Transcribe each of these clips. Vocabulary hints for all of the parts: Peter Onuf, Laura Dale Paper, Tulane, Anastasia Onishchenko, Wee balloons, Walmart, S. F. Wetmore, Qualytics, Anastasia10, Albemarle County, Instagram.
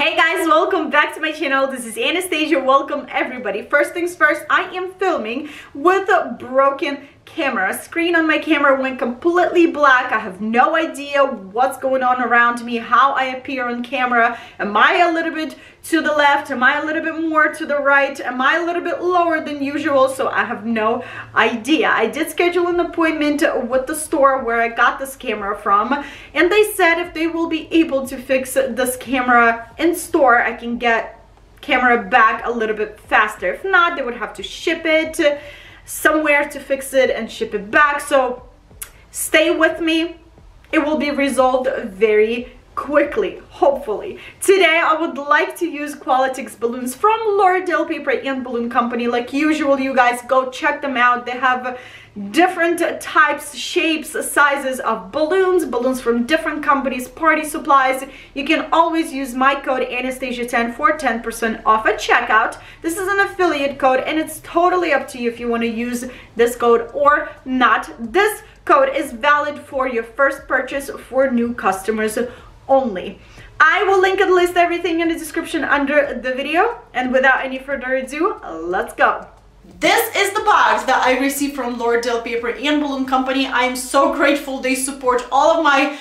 Hey guys, welcome back to my channel. This is Anastasia. Welcome everybody. First things first, I am filming with a broken camera. Screen on my camera went completely black. I have no idea what's going on around me, how I appear on camera. Am I a little bit to the left? Am I a little bit more to the right? Am I a little bit lower than usual? So I have no idea. I did schedule an appointment with the store where I got this camera from, and they said if they will be able to fix this camera in store, I can get camera back a little bit faster. If not, they would have to ship it somewhere to fix it and ship it back. So stay with me, it will be resolved very quickly, hopefully. Today I would like to use Qualytics balloons from Laura Dale Paper and Balloon Company. Like usual, you guys go check them out. They have different types, shapes, sizes of balloons from different companies, party supplies. You can always use my code Anastasia10 for 10% off at checkout. This is an affiliate code and it's totally up to you if you want to use this code or not. This code is valid for your first purchase for new customers only. I will link and list everything in the description under the video, and without any further ado, let's go. This is the box that I received from Laura Dale Paper and Balloon Company. I am so grateful they support all of my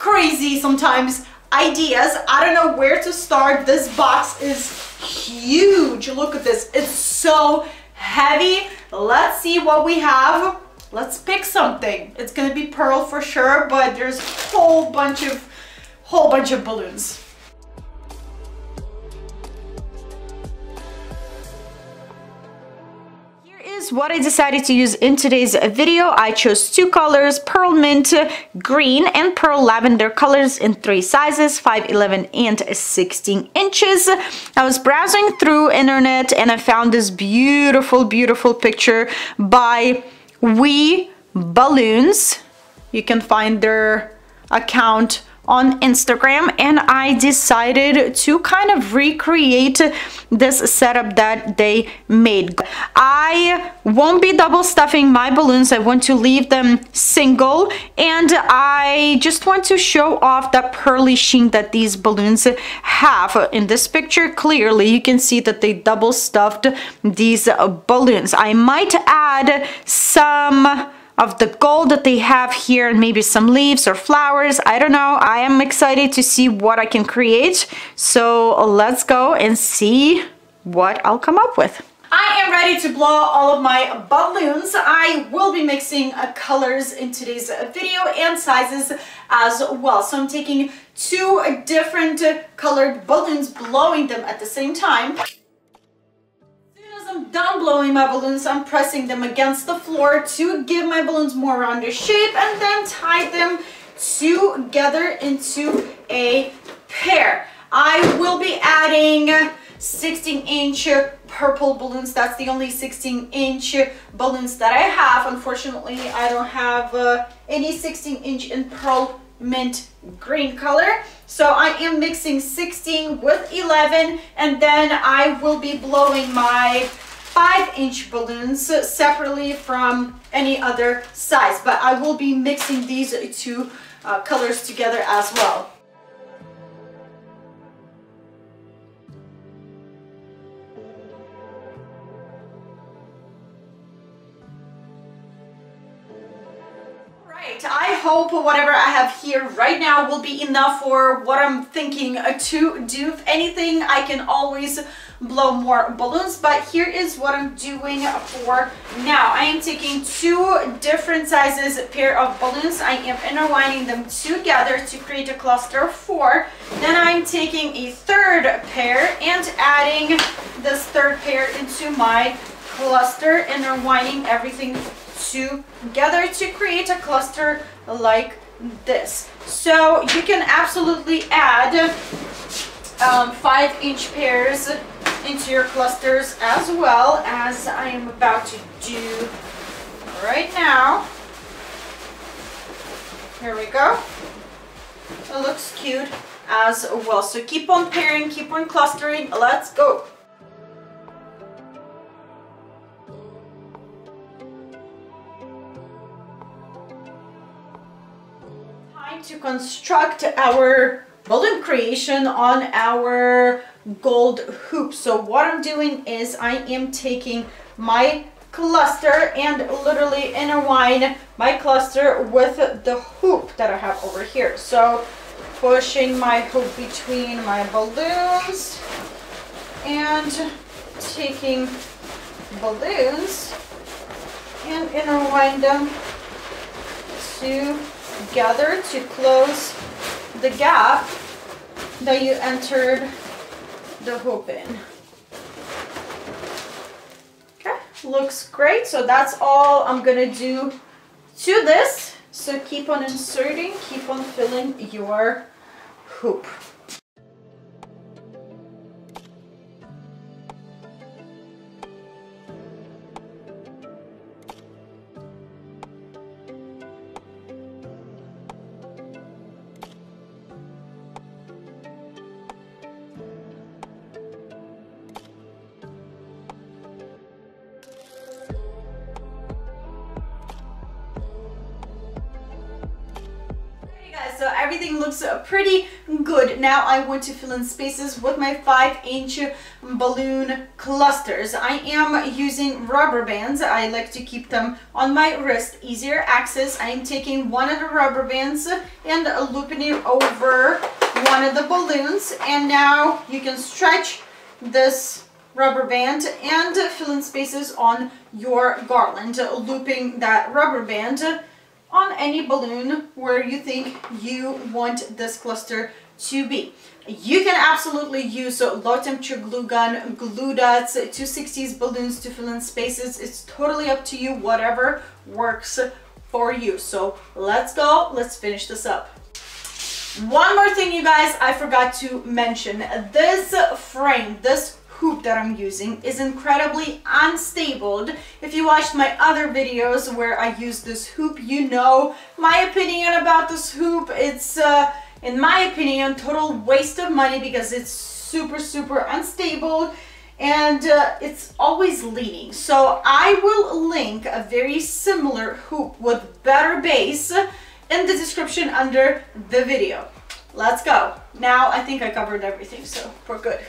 crazy sometimes ideas. I don't know where to start. This box is huge. Look at this. It's so heavy. Let's see what we have. Let's pick something. It's gonna be pearl for sure, but there's a whole bunch of balloons. Here is what I decided to use in today's video. I chose two colors, pearl mint green and pearl lavender colors in three sizes, 5, 11 and 16 inches. I was browsing through internet and I found this beautiful picture by Wee Balloons. You can find their account on Instagram, and I decided to kind of recreate this setup that they made. I won't be double stuffing my balloons. I want to leave them single, and I just want to show off that pearly sheen that these balloons have. In this picture, clearly you can see that they double stuffed these balloons. I might add some of the gold that they have here and maybe some leaves or flowers. I don't know. I am excited to see what I can create. So let's go and see what I'll come up with. I am ready to blow all of my balloons. I will be mixing colors in today's video and sizes as well. So I'm taking two different colored balloons, blowing them at the same time. I'm done blowing my balloons, I'm pressing them against the floor to give my balloons more rounder shape, and then tie them together into a pair. I will be adding 16-inch purple balloons. That's the only 16-inch balloons that I have. Unfortunately, I don't have any 16-inch in pearl mint green color. So I am mixing 16 with 11, and then I will be blowing my 5-inch balloons separately from any other size, but I will be mixing these two colors together as well. I hope whatever I have here right now will be enough for what I'm thinking to do. If anything, I can always blow more balloons, but here is what I'm doing for now. I am taking two different sizes pair of balloons. I am interlining them together to create a cluster of four. Then I'm taking a third pair and adding this third pair into my cluster, interlining everything together to create a cluster like this. So you can absolutely add 5-inch pairs into your clusters as well, as I am about to do right now. Here we go. It looks cute as well. So keep on pairing, keep on clustering. Let's go. To construct our balloon creation on our gold hoop. So what I'm doing is I am taking my cluster and literally intertwine my cluster with the hoop that I have over here. So pushing my hoop between my balloons and taking balloons and intertwine them together to close the gap that you entered the hoop in. Okay, looks great. So that's all I'm gonna do to this. So keep on inserting, keep on filling your hoop. So everything looks pretty good. Now I want to fill in spaces with my 5-inch balloon clusters. I am using rubber bands. I like to keep them on my wrist, easier access. I am taking one of the rubber bands and looping it over one of the balloons. And now you can stretch this rubber band and fill in spaces on your garland, looping that rubber band on any balloon where you think you want this cluster to be. You can absolutely use low temperature glue gun, glue dots, 260s balloons to fill in spaces. It's totally up to you, whatever works for you. So let's go, let's finish this up. One more thing, you guys, I forgot to mention. This frame, this hoop that I'm using is incredibly unstable. If you watched my other videos where I use this hoop, you know my opinion about this hoop. It's, in my opinion, total waste of money because it's super, super unstable and it's always leaning. So I will link a very similar hoop with better base in the description under the video. Let's go. Now I think I covered everything, so we're good.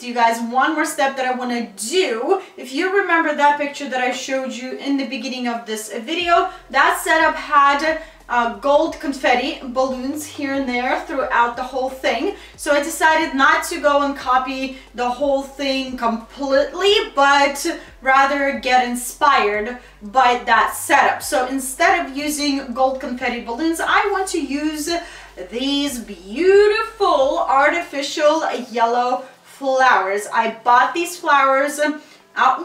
You guys, one more step that I want to do. If you remember that picture that I showed you in the beginning of this video, that setup had gold confetti balloons here and there throughout the whole thing. So I decided not to go and copy the whole thing completely, but rather get inspired by that setup. So instead of using gold confetti balloons, I want to use these beautiful artificial yellow flowers. I bought these flowers at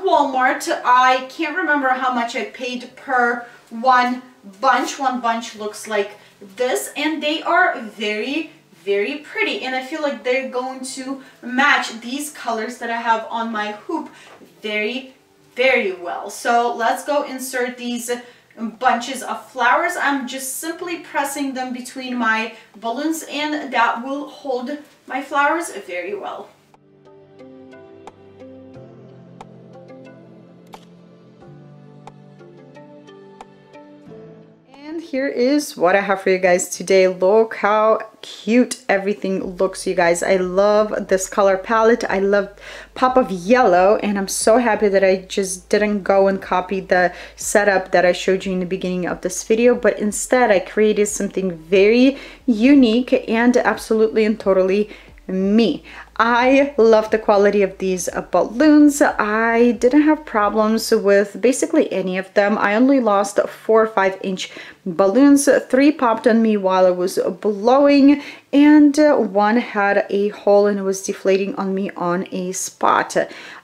Walmart. I can't remember how much I paid per one bunch. One bunch looks like this and they are very, very pretty and I feel like they're going to match these colors that I have on my hoop very, very well. So let's go insert these bunches of flowers. I'm just simply pressing them between my balloons and that will hold my flowers very well. Here is what I have for you guys today. Look how cute everything looks, you guys. I love this color palette. I love pop of yellow and I'm so happy that I just didn't go and copy the setup that I showed you in the beginning of this video, but instead I created something very unique and absolutely and totally me. I love the quality of these balloons. I didn't have problems with basically any of them. I only lost 4 5-inch balloons. 3 popped on me while I was blowing and one had a hole and was deflating on me on a spot.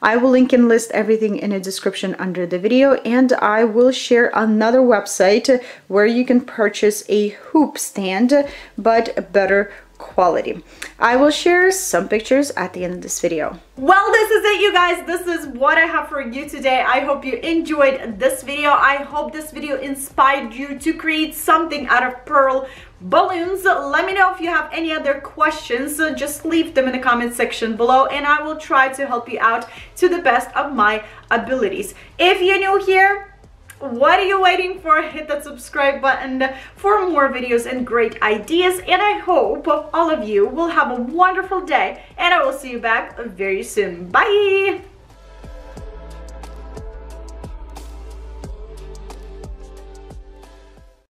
I will link and list everything in the description under the video and I will share another website where you can purchase a hoop stand but better quality. I will share some pictures at the end of this video. Well, this is it, you guys. This is what I have for you today. I hope you enjoyed this video. I hope this video inspired you to create something out of pearl balloons. Let me know if you have any other questions. Just leave them in the comment section below and I will try to help you out to the best of my abilities. If you're new here, what are you waiting for? Hit that subscribe button for more videos and great ideas, and I hope all of you will have a wonderful day, and I will see you back very soon. Bye.